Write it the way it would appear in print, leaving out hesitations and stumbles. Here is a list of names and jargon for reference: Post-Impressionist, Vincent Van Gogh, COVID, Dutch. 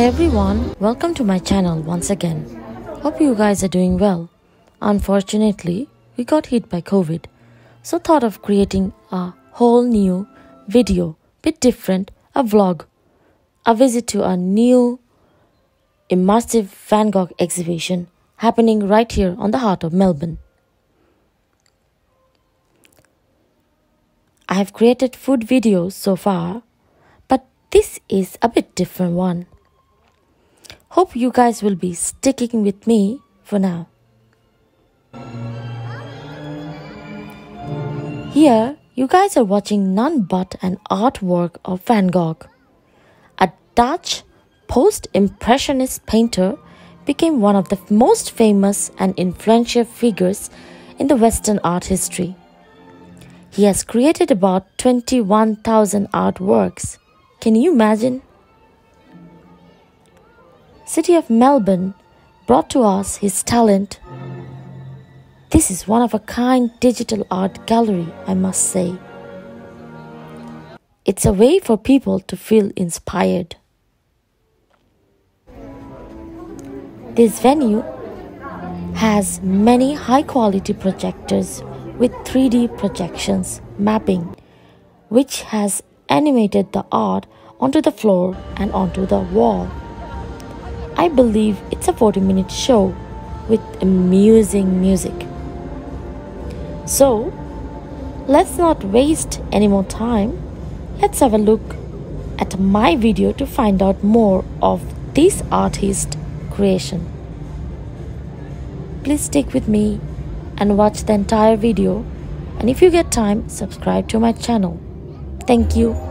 Hey everyone, welcome to my channel once again. Hope you guys are doing well. Unfortunately, we got hit by COVID, so thought of creating a whole new video, bit different, a vlog, a visit to a new immersive Van Gogh exhibition happening right here on the heart of Melbourne. I have created food videos so far, but this is a bit different one. Hope you guys will be sticking with me for now. Here, you guys are watching none but an artwork of Van Gogh. A Dutch Post-Impressionist painter became one of the most famous and influential figures in the Western art history. He has created about 21,000 artworks. Can you imagine? City of Melbourne brought to us his talent. This is one of a kind digital art gallery, I must say. It's a way for people to feel inspired. This venue has many high quality projectors with 3D projections mapping, which has animated the art onto the floor and onto the wall. I believe it's a 40-minute show with amusing music. So, let's not waste any more time. Let's have a look at my video to find out more of this artist's creation. Please stick with me and watch the entire video, and if you get time, subscribe to my channel. Thank you.